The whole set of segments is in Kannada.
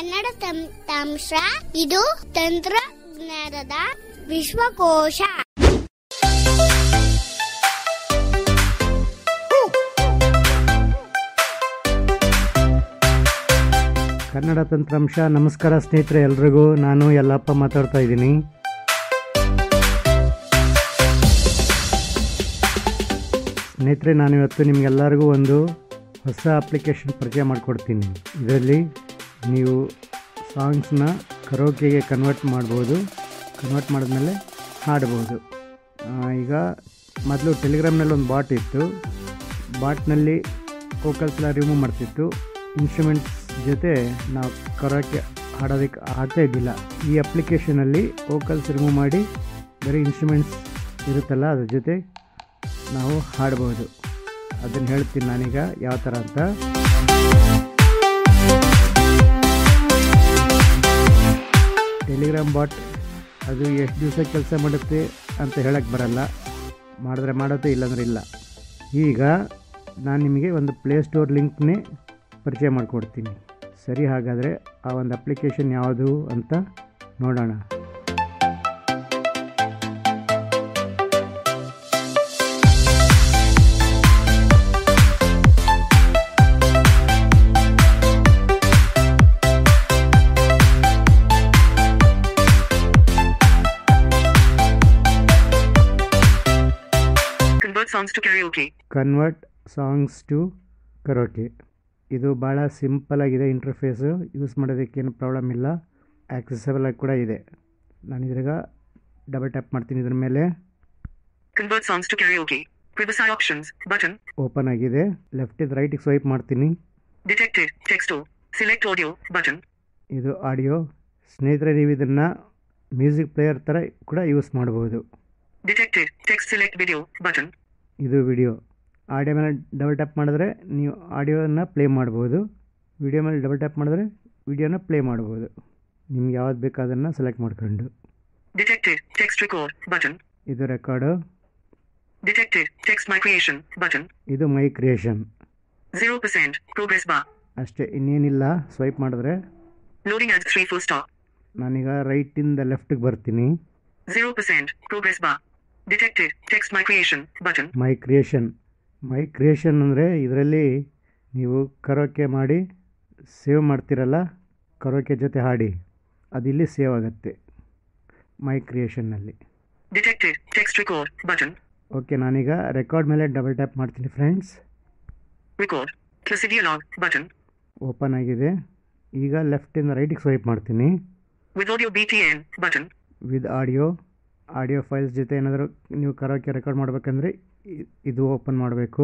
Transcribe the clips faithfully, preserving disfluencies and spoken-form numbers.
ಕನ್ನಡ ತಂತ್ರಾಂಶ ಇದು ತಂತ್ರಜ್ಞಾನದ ವಿಶ್ವಕೋಶ. ಕನ್ನಡ ತಂತ್ರಾಂಶ. ನಮಸ್ಕಾರ ಸ್ನೇಹಿತರೆ ಎಲ್ರಿಗೂ, ನಾನು ಯಲ್ಲಪ್ಪ ಮಾತಾಡ್ತಾ ಇದ್ದೀನಿ. ಸ್ನೇಹಿತರೆ, ನಾನಿವತ್ತು ನಿಮಗೆಲ್ಲರಿಗೂ ಒಂದು ಹೊಸ ಅಪ್ಲಿಕೇಶನ್ ಪರಿಚಯ ಮಾಡಿಕೊಡ್ತೀನಿ. ಇದರಲ್ಲಿ ನೀವು ಸಾಂಗ್ಸ್ನ ಕರೋಕೆಗೆ ಕನ್ವರ್ಟ್ ಮಾಡ್ಬೋದು. ಕನ್ವರ್ಟ್ ಮಾಡಿದ್ಮೇಲೆ ಹಾಡ್ಬೋದು. ಈಗ ಮೊದಲು ಟೆಲಿಗ್ರಾಮ್ನಲ್ಲಿ ಒಂದು ಬಾಟ್ ಇತ್ತು. ಬಾಟ್ನಲ್ಲಿ ವೋಕಲ್ಸ್ನ ರಿಮೂವ್ ಮಾಡ್ತಿತ್ತು. ಇನ್ಸ್ಟ್ರೂಮೆಂಟ್ಸ್ ಜೊತೆ ನಾವು ಕರೋಕೆ ಹಾಡೋದಕ್ಕೆ ಆಗ್ತಾ ಇದ್ದಿಲ್ಲ. ಈ ಅಪ್ಲಿಕೇಶನಲ್ಲಿ ವೋಕಲ್ಸ್ ರಿಮೂವ್ ಮಾಡಿ ಬರೀ ಇನ್ಸ್ಟ್ರೂಮೆಂಟ್ಸ್ ಇರುತ್ತಲ್ಲ, ಅದ್ರ ಜೊತೆ ನಾವು ಹಾಡ್ಬೋದು. ಅದನ್ನು ಹೇಳ್ತೀನಿ ನಾನೀಗ ಯಾವ ಥರ ಅಂತ. ಟೆಲಿಗ್ರಾಮ್ ಬಾಟ್ ಅದು ಎಷ್ಟು ದಿವಸ ಕೆಲಸ ಮಾಡುತ್ತೆ ಅಂತ ಹೇಳಕ್ಕೆ ಬರಲ್ಲ. ಮಾಡಿದ್ರೆ ಮಾಡೋದು, ಇಲ್ಲಾಂದರೆ ಇಲ್ಲ. ಈಗ ನಾನು ನಿಮಗೆ ಒಂದು ಪ್ಲೇಸ್ಟೋರ್ ಲಿಂಕ್ನೇ ಪರಿಚಯ ಮಾಡಿಕೊಡ್ತೀನಿ. ಸರಿ, ಹಾಗಾದರೆ ಆ ಒಂದು ಅಪ್ಲಿಕೇಶನ್ ಯಾವುದು ಅಂತ ನೋಡೋಣ. Convert songs to karaoke. ಇದು ಭಾಳ ಸಿಂಪಲ್ ಆಗಿದೆ ಇಂಟರ್ಫೇಸು. ಯೂಸ್ ಮಾಡೋದಕ್ಕೇನು ಪ್ರಾಬ್ಲಮ್ ಇಲ್ಲ, ಆಕ್ಸೆಸಬಲ್ ಆಗಿ ಕೂಡ ಇದೆ. ನಾನು ಇದ್ರಾಗ ಡಬಲ್ ಟ್ಯಾಪ್ ಮಾಡ್ತೀನಿ. ಇದ್ರ ಮೇಲೆ convert songs to karaoke previous options button open ಆಗಿದೆ. ಲೆಫ್ಟ್ ಇಂದ ರೈಟ್ ಸ್ವೈಪ್ ಮಾಡ್ತೀನಿ. Detected text select audio button, ಇದು ಆಡಿಯೋ. ಸ್ನೇಹಿತರೆ, ನೀವು ಇದನ್ನು ಮ್ಯೂಸಿಕ್ ಪ್ಲೇಯರ್ ಥರ ಕೂಡ ಯೂಸ್ ಮಾಡ್ಬೋದು. Detected text select video button, ಇದು ವಿಡಿಯೋ. ಆಡಿಯೋ ಮೇಲೆ ಡಬಲ್ ಟ್ಯಾಪ್ ಮಾಡಿದ್ರೆ ನೀವು ಆಡಿಯೋನ ಪ್ಲೇ ಮಾಡ್ಬೋದು. ವಿಡಿಯೋ ಮೇಲೆ ಡಬಲ್ ಟ್ಯಾಪ್ ಮಾಡಿದ್ರೆ ವಿಡಿಯೋನ ಪ್ಲೇ ಮಾಡ್ಬೋದು. ನಿಮ್ಗೆ ಯಾವ್ದು ಬೇಕು ಅದನ್ನು ಸೆಲೆಕ್ಟ್ ಮಾಡ್ಕೊಂಡು. ಡಿಟೆಕ್ಟೆಡ್ ಟೆಕ್ಸ್ಟ್ ರೆಕಾರ್ಡ್ ಬಟನ್, ಇದು record. Detected text my creation button, ಇದು my creation. Zero percent progress bar ಅಷ್ಟೇ, ಇನ್ನೇನಿಲ್ಲ. ಸ್ವೈಪ್ ಮಾಡಿದ್ರೆ ಲೋಡಿಂಗ್ ಆಸ್ ಮೂರು ಫುಲ್ ಸ್ಟಾಪ್. ನಾನೀಗ ರೈಟಿಂದ ಲೆಫ್ಟಿಗೆ ಬರ್ತೀನಿ. Zero percent progress bar. Detected text my creation button, my creation. My creation ಅಂದರೆ ಇದರಲ್ಲಿ ನೀವು ಕರೋಕೆ ಮಾಡಿ ಸೇವ್ ಮಾಡ್ತಿರಲ್ಲ, ಕರೋಕೆ ಜೊತೆ ಹಾಡಿ, ಅದು ಇಲ್ಲಿ ಸೇವ್ ಆಗುತ್ತೆ ಮೈ ಕ್ರಿಯೇಷನ್ನಲ್ಲಿ. Detected text record button. Okay, ನಾನೀಗ ರೆಕಾರ್ಡ್ ಮೇಲೆ ಡಬಲ್ ಟ್ಯಾಪ್ ಮಾಡ್ತೀನಿ friends. Record plus dialog button open ಆಗಿದೆ. ಈಗ ಲೆಫ್ಟಿಂದ ರೈಟಿಗೆ ಸ್ವೈಪ್ ಮಾಡ್ತೀನಿ. With audio BTN button, with audio. Audio files ಜೊತೆ ಏನಾದರೂ ನೀವು ಕರೋಕೆ ರೆಕಾರ್ಡ್ ಮಾಡಬೇಕಂದ್ರೆ ಇದು ಓಪನ್ ಮಾಡಬೇಕು.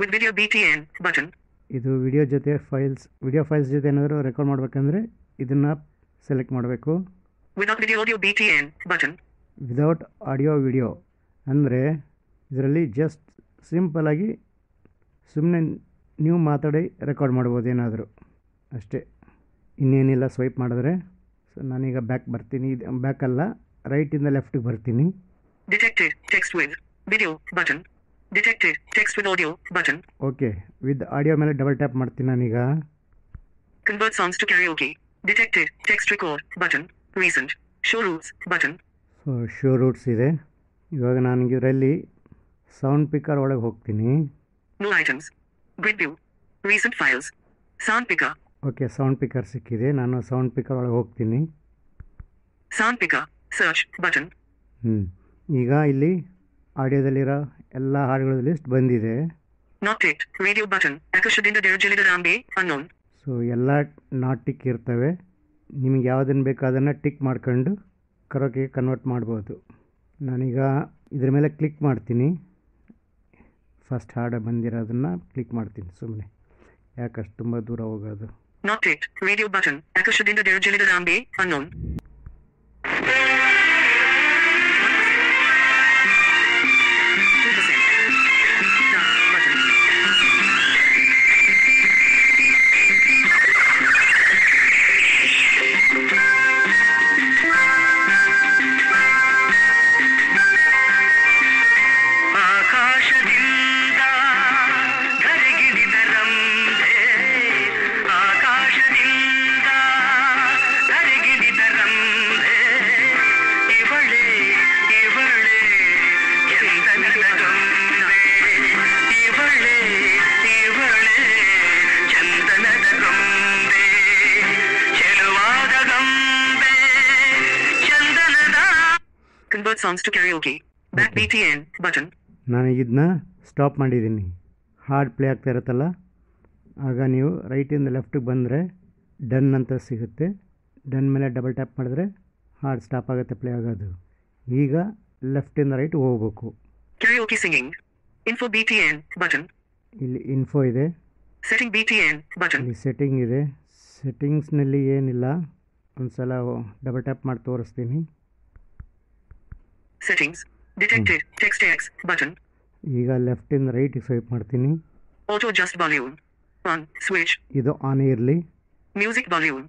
ವಿತ್ ವಿಡಿಯೋ ಬಿಟಿಎನ್ ಬಟನ್, ಇದು ವಿಡಿಯೋ ಜೊತೆ ಫೈಲ್ಸ್. ವಿಡಿಯೋ ಫೈಲ್ಸ್ ಜೊತೆ ಏನಾದರೂ ರೆಕಾರ್ಡ್ ಮಾಡಬೇಕಂದ್ರೆ ಇದನ್ನು ಸೆಲೆಕ್ಟ್ ಮಾಡಬೇಕು. Without video audio BTN button, without audio video. ಅಂದರೆ ಇದರಲ್ಲಿ ಜಸ್ಟ್ ಸಿಂಪಲಾಗಿ ಸುಮ್ಮನೆ ನೀವು ಮಾತಾಡಿ ರೆಕಾರ್ಡ್ ಮಾಡ್ಬೋದು ಏನಾದರೂ, ಅಷ್ಟೇ, ಇನ್ನೇನಿಲ್ಲ. ಸ್ವೈಪ್ ಮಾಡಿದ್ರೆ. ಸೊ ನಾನೀಗ ಬ್ಯಾಕ್ ಬರ್ತೀನಿ. ಇದು ಬ್ಯಾಕಲ್ಲ, ರೈಟಿಂದ ಲೆಫ್ಟಿಗೆ ಬರ್ತೀನಿ. Detected text with video button, detected text with audio button. Okay, with audio ಮೇಲೆ ಡಬಲ್ ಟ್ಯಾಪ್ ಮಾಡ್ತೀನಿ ನಾನೀಗ. Convert songs to karaoke. Detected text record button, recent show roots button. So show roots ಇದೆ. ಇವಾಗ ನನಗೆ ಇದರಲ್ಲಿ ಸೌಂಡ್ ಪಿಕರ್ ಒಳಗೆ ಹೋಗ್ತೀನಿ. New items, grid view, recent files, sound picker. Okay, sound picker ಸಿಕ್ಕಿದೆ. ನಾನು ಸೌಂಡ್ ಪಿಕರ್ ಒಳಗೆ ಹೋಗ್ತೀನಿ. Sound picker search button. ಹ್ಞೂ, ಈಗ ಇಲ್ಲಿ ಆಡಿಯೋದಲ್ಲಿರೋ ಎಲ್ಲ ಹಾಡುಗಳ ಲಿಸ್ಟ್ ಬಂದಿದೆ. ನಾಟಿಕ್ ರೇಡಿಯೋ ಬಟನ್, ಆಕಾಶದಿಂದ ಜಲದ ರಾಂಬೆ ಅನ್ನೋನ್. ಸೊ ಎಲ್ಲ ನಾಟ್ ಟಿಕ್ ಇರ್ತವೆ. ನಿಮಗೆ ಯಾವುದನ್ನು ಬೇಕು ಅದನ್ನು ಟಿಕ್ ಮಾಡ್ಕೊಂಡು ಕರೋಕೆ ಕನ್ವರ್ಟ್ ಮಾಡ್ಬೋದು. ನಾನೀಗ ಇದ್ರ ಮೇಲೆ ಕ್ಲಿಕ್ ಮಾಡ್ತೀನಿ. ಫಸ್ಟ್ ಹಾಡು ಬಂದಿರೋದನ್ನು ಕ್ಲಿಕ್ ಮಾಡ್ತೀನಿ ಸುಮ್ಮನೆ, ಯಾಕಷ್ಟು ತುಂಬ ದೂರ ಹೋಗೋದು. ನಾಟಿಕ್ ರೇಡಿಯೋ ಬಟನ್, ಆಕಾಶದಿಂದ ಜಲದ ರಾಂಬೆ unknown. Convert songs to karaoke. Back B T N button. ನಾನು ಇದನ್ನ ಸ್ಟಾಪ್ ಮಾಡಿದ್ದೀನಿ. ಹಾರ್ಡ್ ಪ್ಲೇ ಆಗ್ತಾ ಇರುತ್ತಲ್ಲ, ಆಗ ನೀವು ರೈಟಿಂದ ಲೆಫ್ಟಿಗೆ ಬಂದರೆ ಡನ್ ಅಂತ ಸಿಗುತ್ತೆ. ಡನ್ ಮೇಲೆ ಡಬಲ್ ಟ್ಯಾಪ್ ಮಾಡಿದ್ರೆ ಹಾರ್ಡ್ ಸ್ಟಾಪ್ ಆಗುತ್ತೆ, ಪ್ಲೇ ಆಗೋದು. ಈಗ ಲೆಫ್ಟಿಂದ ರೈಟ್ ಹೋಗಬೇಕು. Karaoke singing info B T N button. ಇಲ್ಲಿ ಇನ್ಫೋ ಇದೆ, setting B T N button. ಇಲ್ಲಿ ಸೆಟ್ಟಿಂಗ್ ಇದೆ. ಸೆಟ್ಟಿಂಗ್ಸ್ನಲ್ಲಿ ಏನಿಲ್ಲ, ಒಂದು ಸಲ ಡಬಲ್ ಟ್ಯಾಪ್ ಮಾಡಿ ತೋರಿಸ್ತೀನಿ. Settings detected text X button. ಈಗ ಲೆಫ್ಟಿಂದ ರೈಟ್ ಸ್ವೈಪ್ ಮಾಡ್ತೀನಿ. Auto adjust volume on switch, ಇದು ಆನ್ ಇರಲಿ. Music volume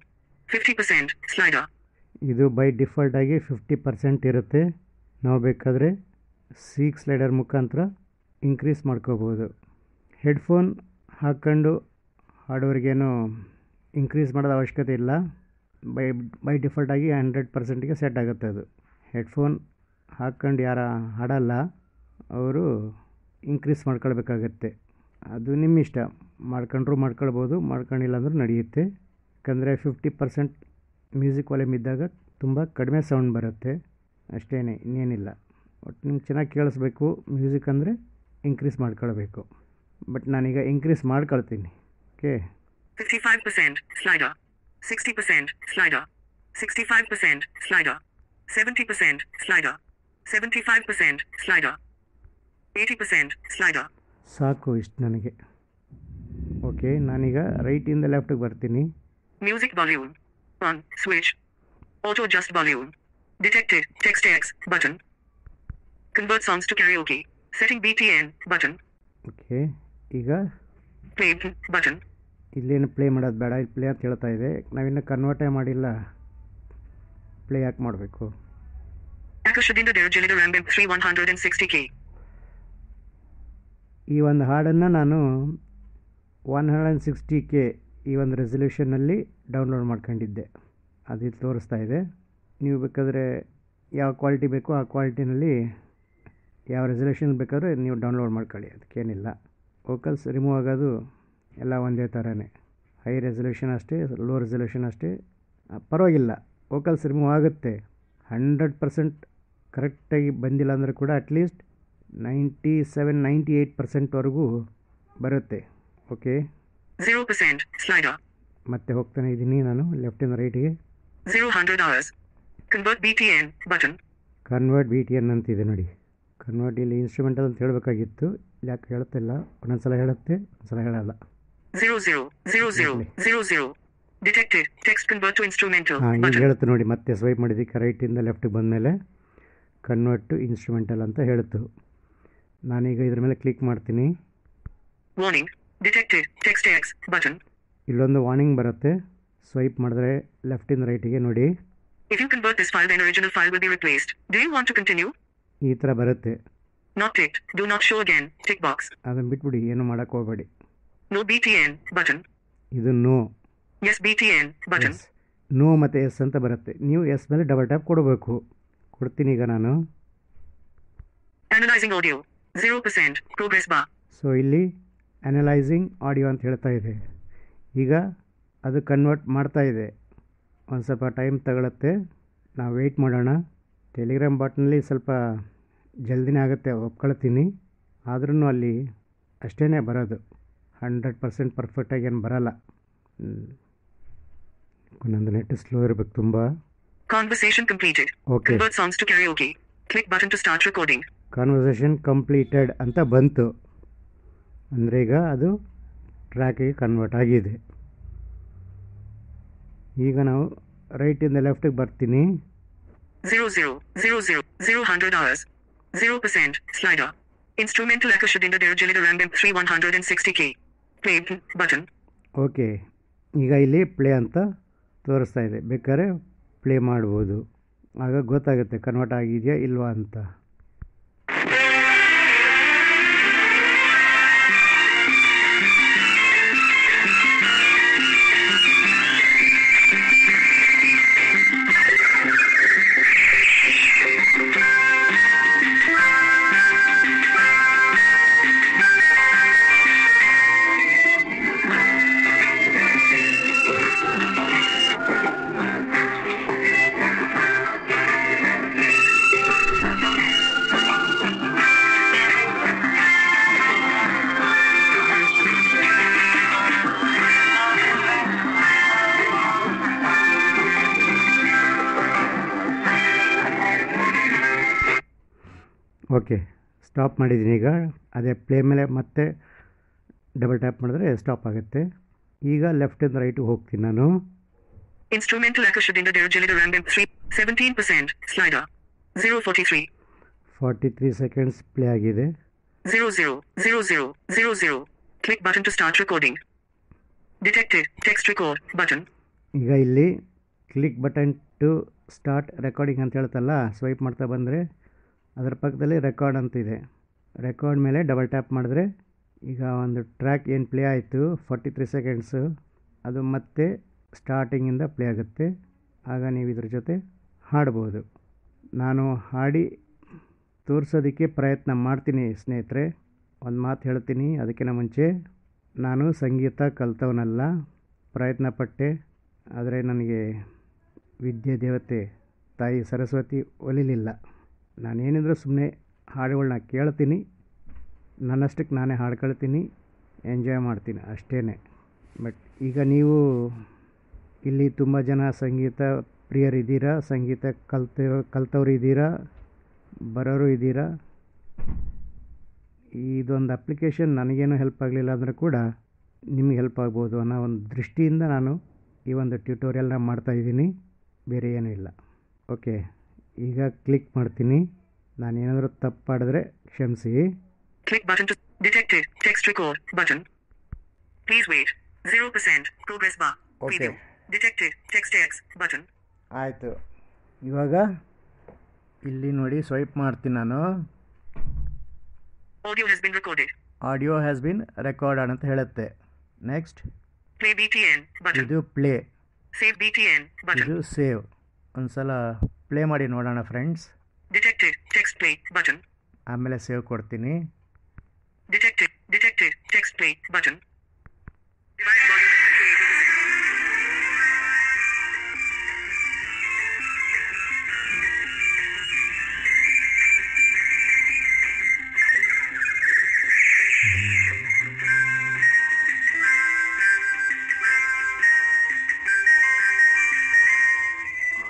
fifty percent slider, ಇದು ಬೈ ಡಿಫಾಲ್ಟ್ ಆಗಿ ಫಿಫ್ಟಿ ಪರ್ಸೆಂಟ್ ಇರುತ್ತೆ. ನಾವು ಬೇಕಾದರೆ ಸೀಕ್ ಸ್ಲೈಡರ್ ಮುಖಾಂತರ ಇನ್ಕ್ರೀಸ್ ಮಾಡ್ಕೋಬೋದು. ಹೆಡ್ಫೋನ್ ಹಾಕ್ಕೊಂಡು ಹಾಡೋರಿಗೇನು ಇನ್ಕ್ರೀಸ್ ಮಾಡೋದು ಅವಶ್ಯಕತೆ ಇಲ್ಲ. ಬೈ ಬೈ ಡಿಫಾಲ್ಟಾಗಿ ಹಂಡ್ರೆಡ್ ಪರ್ಸೆಂಟಿಗೆ ಸೆಟ್ ಆಗುತ್ತೆ. ಅದು ಹೆಡ್ಫೋನ್ ಹಾಕ್ಕೊಂಡು ಯಾರ ಹಾಡಲ್ಲ ಅವರು ಇನ್ಕ್ರೀಸ್ ಮಾಡ್ಕೊಳ್ಬೇಕಾಗತ್ತೆ. ಅದು ನಿಮ್ಮ ಇಷ್ಟ, ಮಾಡ್ಕೊಂಡ್ರೂ ಮಾಡ್ಕೊಳ್ಬೋದು, ಮಾಡ್ಕೊಂಡಿಲ್ಲ ಅಂದರೂ ನಡೆಯುತ್ತೆ. ಯಾಕಂದರೆ ಫಿಫ್ಟಿ ಪರ್ಸೆಂಟ್ ಮ್ಯೂಸಿಕ್ ವಾಲ್ಯೂಮ್ ಇದ್ದಾಗ ತುಂಬ ಕಡಿಮೆ ಸೌಂಡ್ ಬರುತ್ತೆ, ಅಷ್ಟೇ, ಇನ್ನೇನಿಲ್ಲ. ಬಟ್ ನಿಮ್ಗೆ ಚೆನ್ನಾಗಿ ಕೇಳಿಸ್ಬೇಕು ಮ್ಯೂಸಿಕ್ ಅಂದರೆ ಇನ್ಕ್ರೀಸ್ ಮಾಡ್ಕೊಳ್ಬೇಕು. ಬಟ್ ನಾನೀಗ ಇನ್ಕ್ರೀಸ್ ಮಾಡ್ಕೊಳ್ತೀನಿ. Okay, sixty five percent slider, sixty percent slider, sixty five percent slider, seventy percent slider, seventy five percent slider, eighty percent slider. ಸಾಕು ಇಷ್ಟು ನನಗೆ. ಓಕೆ, ನಾನೀಗ ರೈಟಿಂದ ಲೆಫ್ಟಿಗೆ ಬರ್ತೀನಿ. Music volume on switch, auto adjust volume, detected text X button, convert songs to karaoke, setting B T N button. Okay, ಈಗ ಪ್ಲೇ ಬಟನ್. ಇಲ್ಲೇನು ಪ್ಲೇ ಮಾಡೋದು ಬೇಡ, ಇಲ್ಲಿ ಪ್ಲೇ ಅಂತ ಹೇಳ್ತಾ ಇದೆ. ನಾವಿನ್ನೂ ಕನ್ವರ್ಟೇ ಮಾಡಿಲ್ಲ, ಪ್ಲೇ ಯಾಕೆ ಮಾಡಬೇಕು? ಆಕಾಶದಿಂದ ಡೆರಜಲಿದ ರ್ಯಾಂಬೆಂಟ್ three one hundred and sixty K. ಈ ಒಂದು ಹಾಡನ್ನು ನಾನು one hundred and sixty K ಈ ಒಂದು ರೆಸಲ್ಯೂಷನಲ್ಲಿ ಡೌನ್ಲೋಡ್ ಮಾಡ್ಕೊಂಡಿದ್ದೆ, ಅದು ತೋರಿಸ್ತಾ ಇದೆ. ನೀವು ಬೇಕಾದರೆ ಯಾವ ಕ್ವಾಲಿಟಿ ಬೇಕೋ ಆ ಕ್ವಾಲಿಟಿನಲ್ಲಿ, ಯಾವ ರೆಸಲ್ಯೂಷನ್ ಬೇಕಾದ್ರೆ ನೀವು ಡೌನ್ಲೋಡ್ ಮಾಡ್ಕೊಳ್ಳಿ, ಅದಕ್ಕೇನಿಲ್ಲ. ವೋಕಲ್ಸ್ ರಿಮೂವ್ ಆಗೋದು ಎಲ್ಲ ಒಂದೇ ಥರನೇ, ಹೈ ರೆಸಲ್ಯೂಷನ್ ಅಷ್ಟೇ, ಲೋ ರೆಸಲ್ಯೂಷನ್ ಅಷ್ಟೇ, ಪರವಾಗಿಲ್ಲ. ವೋಕಲ್ಸ್ ರಿಮೂವ್ ಆಗುತ್ತೆ. ಹಂಡ್ರೆಡ್ ಪರ್ಸೆಂಟ್ ಕರೆಕ್ಟಾಗಿ ಬಂದಿಲ್ಲ ಅಂದರೆ ಕೂಡ at least ninety seven ninety eight ಪರ್ಸೆಂಟ್ವರೆಗೂ ಬರುತ್ತೆ. Okay, zero percent slider. ಮತ್ತೆ ಹೋಗ್ತಾನೆ ಇದ್ದೀನಿ ನಾನು ಲೆಫ್ಟಿಂದ ರೈಟಿಗೆ. Zero hundred hours convert B T N button. Convert B T N ಅಂತಿದೆ ನೋಡಿ. ಕನ್ವರ್ಟ್ ಇಲ್ಲಿ ಇನ್ಸ್ಟ್ರೂಮೆಂಟಲ್ ಅಂತ ಹೇಳಬೇಕಾಗಿತ್ತು, ಇಲ್ಲಿ ಯಾಕೆ ಹೇಳ್ತಾ ಇಲ್ಲ? ಒಂದೊಂದ್ಸಲ ಹೇಳುತ್ತೆ, ಒಂದ್ಸಲ ಹೇಳಲ್ಲ. Zero zero zero zero zero zero detected text convert to instrumental. ಹಾಂ, ಈಗ ಹೇಳುತ್ತೆ ನೋಡಿ. ಮತ್ತೆ ಸ್ವೈಪ್ ಮಾಡಿದ್ದಕ್ಕೆ ರೈಟಿಂದ ಲೆಫ್ಟಿಗೆ ಬಂದಮೇಲೆ ಕನ್ವರ್ಟ್ ಟು ಇನ್ಸ್ಟ್ರೂಮೆಂಟಲ್ ಅಂತ ಹೇಳ್ತು. ನಾನೀಗ ಇದ್ರ ಮೇಲೆ ಕ್ಲಿಕ್ ಮಾಡ್ತೀನಿ. Warning detected text X button. ಇಲ್ಲೊಂದು ವಾರ್ನಿಂಗ್ ಬರುತ್ತೆ, ಸ್ವೈಪ್ ಮಾಡಿದ್ರೆ ಲೆಫ್ಟಿಂದ ರೈಟಿಗೆ ನೋಡಿ. If you convert this file, then original file will be replaced. Do you want to continue? ಈ ಥರ ಬರುತ್ತೆ. Not ticked. Do not show again. Tick box. ಅದನ್ನು ಬಿಟ್ಬಿಡಿ, ಏನು ಮಾಡೋಕ್ಕೆ ಹೋಗಬೇಡಿ. No B T N button. ಇದು no. Yes B T N button. No ಮತ್ತು ಎಸ್ ಅಂತ ಬರುತ್ತೆ. ನೀವು ಎಸ್ ಮೇಲೆ ಡಬಲ್ ಟ್ಯಾಪ್ ಕೊಡಬೇಕು. ಕೊಡ್ತೀನಿ ಈಗ ನಾನು. Analysing audio zero percent progress bar. So ಇಲ್ಲಿ ಅನಲೈಸಿಂಗ್ ಆಡಿಯೋ ಅಂತ ಹೇಳ್ತಾ ಇದೆ. ಈಗ ಅದು ಕನ್ವರ್ಟ್ ಮಾಡ್ತಾ ಇದೆ, ಒಂದು ಸ್ವಲ್ಪ ಟೈಮ್ ತಗೊಳುತ್ತೆ, ನಾವು ವೆಯ್ಟ್ ಮಾಡೋಣ. ಟೆಲಿಗ್ರಾಮ್ ಬಾಟ್ನಲ್ಲಿ ಸ್ವಲ್ಪ ಜಲ್ದಿನೇ ಆಗುತ್ತೆ, ಒಪ್ಕೊಳ್ತೀನಿ. ಆದ್ರೂ ಅಲ್ಲಿ ಅಷ್ಟೇ ಬರೋದು, ಹಂಡ್ರೆಡ್ ಪರ್ಸೆಂಟ್ ಪರ್ಫೆಕ್ಟಾಗಿ ಏನು ಬರೋಲ್ಲ. ನಂದು ನೆಟ್ ಸ್ಲೋ ಇರಬೇಕು ತುಂಬ. Conversation completed. Okay, convert songs to karaoke. Click button to start recording. Conversation completed ಅಂತ ಬಂತು ಅಂದರೆ ಈಗ ಅದು ಟ್ರ್ಯಾಕಿಗೆ ಕನ್ವರ್ಟ್ ಆಗಿದೆ. ಈಗ ನಾವು ರೈಟಿಂದ ಲೆಫ್ಟಿಗೆ ಬರ್ತೀನಿ. Zero zero zero zero zero hundred hours zero percent slider instrumental ಆಕರ್ಷದಿಂದ ಡೆರಜಲಿದ ರ್ಯಾಂಬೆಂಟ್ three one hundred and sixty K play button. Okay, ಈಗ ಇಲ್ಲಿ ಪ್ಲೇ ಅಂತ ತೋರಿಸ್ತಾ ಇದೆ. ಬೇಕಾದ್ರೆ ಪ್ಲೇ ಮಾಡ್ಬೋದು, ಆಗ ಗೊತ್ತಾಗುತ್ತೆ ಕನ್ವರ್ಟ್ ಆಗಿದೆಯಾ ಇಲ್ವಾ ಅಂತ. ಓಕೆ ಸ್ಟಾಪ್ ಮಾಡಿದ್ದೀನಿ. ಈಗ ಅದೇ ಪ್ಲೇ ಮೇಲೆ ಮತ್ತೆ ಡಬಲ್ ಟ್ಯಾಪ್ ಮಾಡಿದ್ರೆ ಸ್ಟಾಪ್ ಆಗುತ್ತೆ. ಈಗ ಲೆಫ್ಟಿಂದ ರೈಟಿಗೆ ಹೋಗ್ತೀನಿ ನಾನು. ಇನ್ಸ್ಟ್ರೂಮೆಂಟಲ್ ಆಕರ್ಷದಿಂದ ಡೆರಜಲಿದ random seventeen percent slider zero forty three forty three seconds play ಆಗಿದೆ. Zero zero zero zero zero click button to start recording detected text record button. ಈಗ ಇಲ್ಲಿ click button to start recording ಅಂತ ಹೇಳ್ತಲ್ಲ, ಸ್ವೈಪ್ ಮಾಡ್ತಾ ಬಂದರೆ ಅದರ ಪಕ್ಕದಲ್ಲಿ ರೆಕಾರ್ಡ್ ಅಂತ ಇದೆ. ರೆಕಾರ್ಡ್ ಮೇಲೆ ಡಬಲ್ ಟ್ಯಾಪ್ ಮಾಡಿದ್ರೆ ಈಗ ಒಂದು ಟ್ರ್ಯಾಕ್ ಏನು ಪ್ಲೇ ಆಯಿತು ಫಾರ್ಟಿ ತ್ರೀ ಸೆಕೆಂಡ್ಸು ಅದು ಮತ್ತೆ ಸ್ಟಾರ್ಟಿಂಗಿಂದ ಪ್ಲೇ ಆಗುತ್ತೆ. ಆಗ ನೀವು ಇದ್ರ ಜೊತೆ ಹಾಡ್ಬೋದು. ನಾನು ಹಾಡಿ ತೋರಿಸೋದಕ್ಕೆ ಪ್ರಯತ್ನ ಮಾಡ್ತೀನಿ ಸ್ನೇಹಿತರೆ. ಒಂದು ಮಾತು ಹೇಳ್ತೀನಿ, ಅದಕ್ಕಿಂತ ಮುಂಚೆ ನಾನು ಸಂಗೀತ ಕಲಿತವನಲ್ಲ, ಪ್ರಯತ್ನಪಟ್ಟೆ. ಆದರೆ ನನಗೆ ವಿದ್ಯೆ ದೇವತೆ ತಾಯಿ ಸರಸ್ವತಿ ಒಲಿಲಿಲ್ಲ. ನಾನೇನಿದ್ರೂ ಸುಮ್ಮನೆ ಹಾಡುಗಳನ್ನ ಕೇಳ್ತೀನಿ, ನನ್ನಷ್ಟಕ್ಕೆ ನಾನೇ ಹಾಡ್ಕೊಳ್ತೀನಿ, ಎಂಜಾಯ್ ಮಾಡ್ತೀನಿ ಅಷ್ಟೇ. ಬಟ್ ಈಗ ನೀವು ಇಲ್ಲಿ ತುಂಬ ಜನ ಸಂಗೀತ ಪ್ರಿಯರಿದ್ದೀರಾ, ಸಂಗೀತ ಕಲ್ತಿರೋ ಕಲ್ತವ್ರು ಇದ್ದೀರಾ, ಬರೋರು ಇದ್ದೀರಾ. ಇದೊಂದು ಅಪ್ಲಿಕೇಶನ್ ನನಗೇನು ಹೆಲ್ಪ್ ಆಗಲಿಲ್ಲ ಅಂದರೂ ಕೂಡ ನಿಮಗೆ ಹೆಲ್ಪ್ ಆಗ್ಬೋದು ಅನ್ನೋ ಒಂದು ದೃಷ್ಟಿಯಿಂದ ನಾನು ಈ ಒಂದು ಟ್ಯೂಟೋರಿಯಲ್ನ ಮಾಡ್ತಾಯಿದ್ದೀನಿ, ಬೇರೆ ಏನೂ ಇಲ್ಲ. ಓಕೆ, ಈಗ ಕ್ಲಿಕ್ ಮಾಡ್ತೀನಿ. ನಾನು ಏನಾದರೂ ತಪ್ಪು ಮಾಡಿದ್ರೆ ಕ್ಷಮಿಸಿ. Click button to detected text record button please wait zero percent progress bar okay detected text X button ಆಯಿತು. ಇವಾಗ ಇಲ್ಲಿ ನೋಡಿ ಸ್ವೈಪ್ ಮಾಡ್ತೀನಿ ನಾನು. Audio has been recorded audio has been record ಅಂತ ಹೇಳುತ್ತೆ. ನೆಕ್ಸ್ಟ್ ಪ್ಲೇ ಬಿಟಿಎನ್ ಬಟನ್ ಇದು ಪ್ಲೇ, ಸೇವ್ ಬಿಟಿಎನ್ ಬಟನ್ ಇದು ಸೇವ್. ಒಂದ್ಸಲ ಪ್ಲೇ ಮಾಡಿ ನೋಡೋಣ friends. Detected text play button ಆಮೇಲೆ ಸೇವ್ ಕೊಡ್ತೀನಿ. Detected detected text play button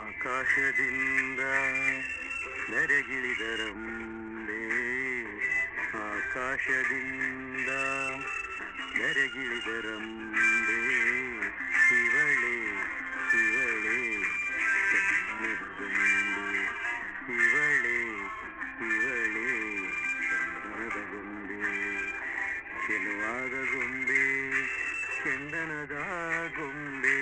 ಆಕಾಶದಿಂದ ನೆರೆಗಿಳಿದರಂಬೆ ಆಕಾಶದಿಂದ ನೆರೆಗಿಳಿದರಂಬೆ ಇವಳೆ ಇವಳೆ ಇವಳೆ ಇವಳೆ ಚಂದನದ ಗೊಂಬೆ ಚೆಲುವಾದ ಗೊಂಬೆ ಚಂದನದ ಗೊಂಬೆ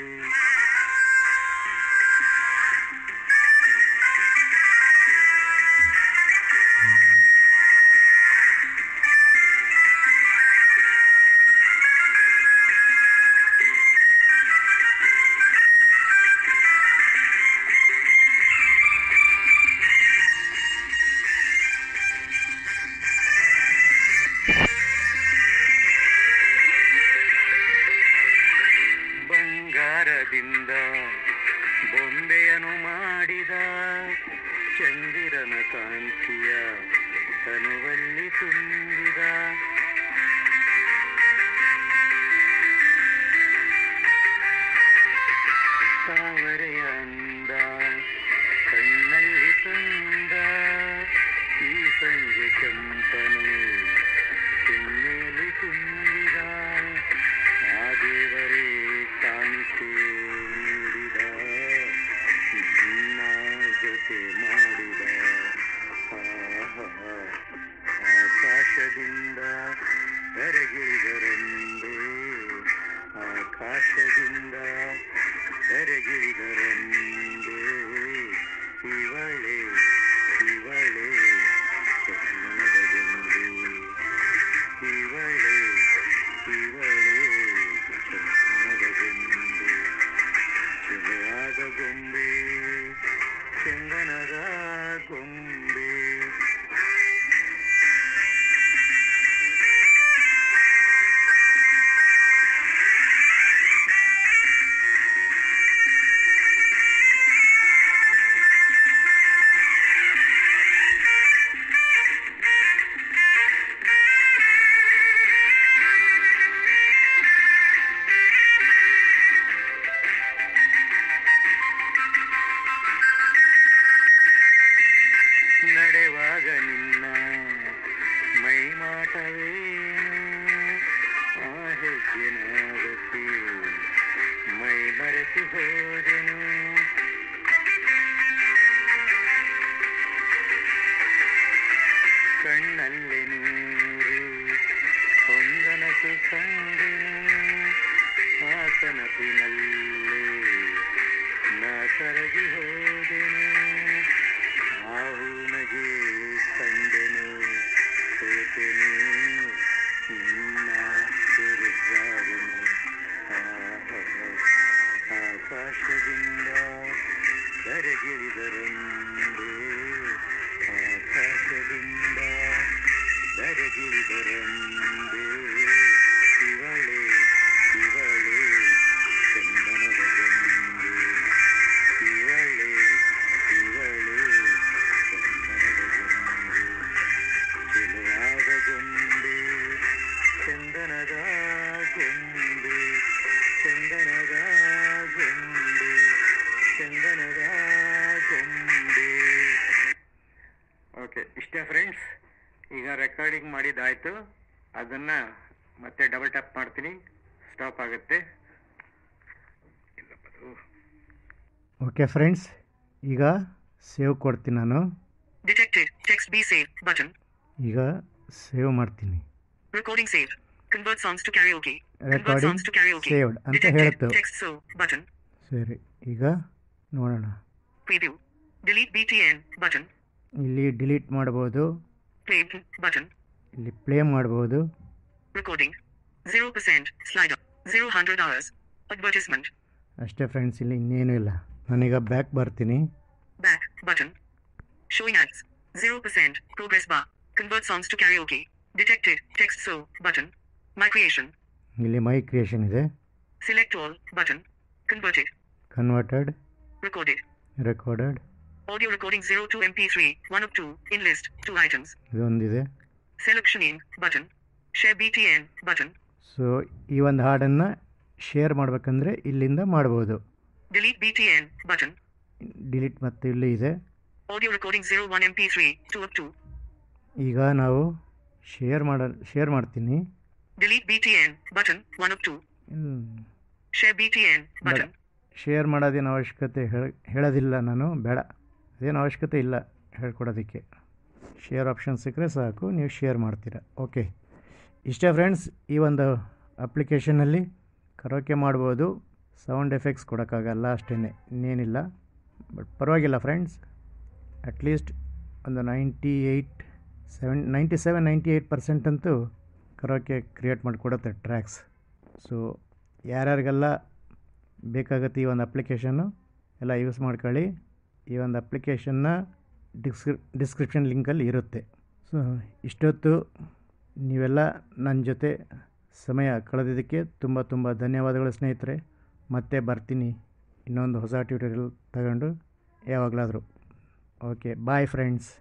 ಬೊಂಬೆಯನ್ನು ಮಾಡಿದ ಚಂದಿರನ ಕಾಂತಿಯ ತನುವಲ್ಲಿ ತುಂಬಿದ ತಾವರೆಯ ಅಂದ ಕಣ್ಣಲ್ಲಿ ತಂದ ಈ ಸಂಜೆ ಚಂಪನು ತಿನ್ನೇಲಿ ತುಂಬಿದ ಆ ದೇವರೇ ಕಾಣಿಕೆ ಮಾಡಿದ ಆಕಾಶದಿಂದ ತೆರೆಗಿಳಿದರಂಬೆ ಆಕಾಶದಿಂದ ತೆರೆಗಿಳಿದರಂಬೆ ಇವಳೆ ಇವಳೆ ಚಂದನದ ಗೊಂಬೆ ಇವಳೆ ಇವಳೆ ಚಂದನದ ಗೊಂಬೆ ಚಲುವಾದ ಗೊಂಬೆ ಚಂದನದ ಗೊಂಬೆ ಸುಖವೇನು ಆ ಹೆಜ್ಜೆನಾಗುತ್ತಿ ಮೈ ಮರೆತು ಹೋದೆನು. ಕಣ್ಣಲ್ಲಿ ನೀರು ಹೊಂಗನಸು ಕಂಡೆನು ಆತನಪಿನಲ್ಲಿ ನಾ ಸರಗಿ ಹೋದೆನು. ಆಹುನಗೆ ಕಂಡೆನು ಸೋತೆನು ನಿನ್ನ ತಿರುಗಾದೆನು. ಆಕಾಶದಿಂದ ಧರೆಗಿಳಿದರೆಂದೇ ಆಕಾಶದಿಂದ ಧರೆಗಿಳಿದರೆಂದೇ ಶಿವಳೆ ಶಿವಳೆ ಚಂದನದ ಗೊಂಬೆ ಶಿವಳೆ ಶಿವಳೆ ಚಂದನದ ಗೊಂಬೆ ಚೆಲುವಾದ ಗೊಂಬೆ ಚಂದನದ ಗೊಂಬೆ ಚಂದನದ ಗೊಂಬೆ ಚಂದನದ ಗೊಂಬೆ. ಓಕೆ, ಇಷ್ಟೇ ಫ್ರೆಂಡ್ಸ್. ಈಗ ರೆಕಾರ್ಡಿಂಗ್ ಮಾಡಿದ್ದಾಯಿತು. ಅದನ್ನು ಮತ್ತೆ ಡಬಲ್ ಟ್ಯಾಪ್ ಮಾಡ್ತೀನಿ, ಸ್ಟಾಪ್ ಆಗುತ್ತೆ. ಓಕೆ ಫ್ರೆಂಡ್ಸ್, ಈಗ ಸೇವ್ ಕೊಡ್ತೀನಿ ನಾನು. Detected text B save button. ಈಗ ಸೇವ್ ಮಾಡ್ತೀನಿ. Recording save. Convert songs to karaoke. Convert songs to karaoke. Saved ಅಂತ ಹೇಳುತ್ತೆ. Text save button. ಸರಿ, ಈಗ ನೋಡೋಣ. ಪ್ರಿವ್ಯೂ. Delete BTN button. ಇಲ್ಲಿ ಡಿಲೀಟ್ ಮಾಡಬಹುದು. Play button. ಇಲ್ಲಿ ಪ್ಲೇ ಮಾಡಬಹುದು. Recording zero percent slider zero hundred hours advertisement. ಅಷ್ಟೇ ಫ್ರೆಂಡ್ಸ್, ಇಲ್ಲಿ ಇನ್ನೇನು ಇಲ್ಲ. ನಾನೀಗ ಬ್ಯಾಕ್ ಬರ್ತೀನಿ. Back button. Showing ads zero percent progress bar. Convert songs to karaoke. Detected text so button. My creation. ಇಲ್ಲಿ ಮೈ ಕ್ರಿಯೇಷನ್ ಇದೆ. Select all button. Converted converted. Recorded recorded. Audio recording zero to M P three one of two in list two items. ಇದೊಂದಿದೆ. ಸೆಲೆಕ್ಷನಿಂಗ್ button. Share BTN button. So ಈ ಒಂದು ಹಾಡನ್ನು ಶೇರ್ ಮಾಡಬೇಕಂದ್ರೆ ಇಲ್ಲಿಂದ ಮಾಡ್ಬೋದು. Delete BTN button. ಡಿಲೀಟ್ ಮತ್ತೆ ಇಲ್ಲಿ ಇದೆ. Audio recording zero one M P three two of two. ಈಗ ನಾವು ಶೇರ್ ಮಾಡ ಶೇರ್ ಮಾಡ್ತೀನಿ. Delete BTN button one of two. Share BTN button. Share ಮಾಡೋದೇನು ಅವಶ್ಯಕತೆ ಹೇಳೋದಿಲ್ಲ ನಾನು, ಬೇಡ, ಅದೇನು ಅವಶ್ಯಕತೆ ಇಲ್ಲ ಹೇಳ್ಕೊಡೋದಕ್ಕೆ. ಶೇರ್ ಆಪ್ಷನ್ ಸಿಕ್ಕರೆ ಸಾಕು, ನೀವು ಶೇರ್ ಮಾಡ್ತೀರಾ. ಓಕೆ, ಇಷ್ಟೇ ಫ್ರೆಂಡ್ಸ್. ಈ ಒಂದು ಅಪ್ಲಿಕೇಶನಲ್ಲಿ ಕರೋಕೆ ಮಾಡ್ಬೋದು. ಸೌಂಡ್ ಎಫೆಕ್ಟ್ಸ್ ಕೊಡೋಕ್ಕಾಗಲ್ಲ ಅಷ್ಟೇ, ಇನ್ನೇನಿಲ್ಲ. ಬಟ್ ಪರವಾಗಿಲ್ಲ ಫ್ರೆಂಡ್ಸ್, ಅಟ್ಲೀಸ್ಟ್ ಒಂದು ninety eight seven ninety seven ninety eight percent ಅಂತೂ ಕರೋಕೆ ಕ್ರಿಯೇಟ್ ಮಾಡಿಕೊಡುತ್ತೆ ಟ್ರ್ಯಾಕ್ಸ್. ಸೊ ಯಾರ್ಯಾರಿಗೆಲ್ಲ ಬೇಕಾಗುತ್ತೆ ಈ ಒಂದು ಅಪ್ಲಿಕೇಶನ್ನು ಎಲ್ಲ ಯೂಸ್ ಮಾಡ್ಕೊಳ್ಳಿ. ಈ ಒಂದು ಅಪ್ಲಿಕೇಶನ್ನ ಡಿಸ್ಕ್ರಿ ಡಿಸ್ಕ್ರಿಪ್ಷನ್ ಲಿಂಕಲ್ಲಿ ಇರುತ್ತೆ. ಸೊ ಇಷ್ಟೊತ್ತು ನೀವೆಲ್ಲ ನನ್ನ ಜೊತೆ ಸಮಯ ಕಳೆದಿದ್ದಕ್ಕೆ ತುಂಬ ತುಂಬ ಧನ್ಯವಾದಗಳು ಸ್ನೇಹಿತರೆ. ಮತ್ತೆ ಬರ್ತೀನಿ ಇನ್ನೊಂದು ಹೊಸ ಟ್ಯೂಟೋರಿಯಲ್ ತಗೊಂಡು ಯಾವಾಗಲಾದರೂ. Okay, bye friends.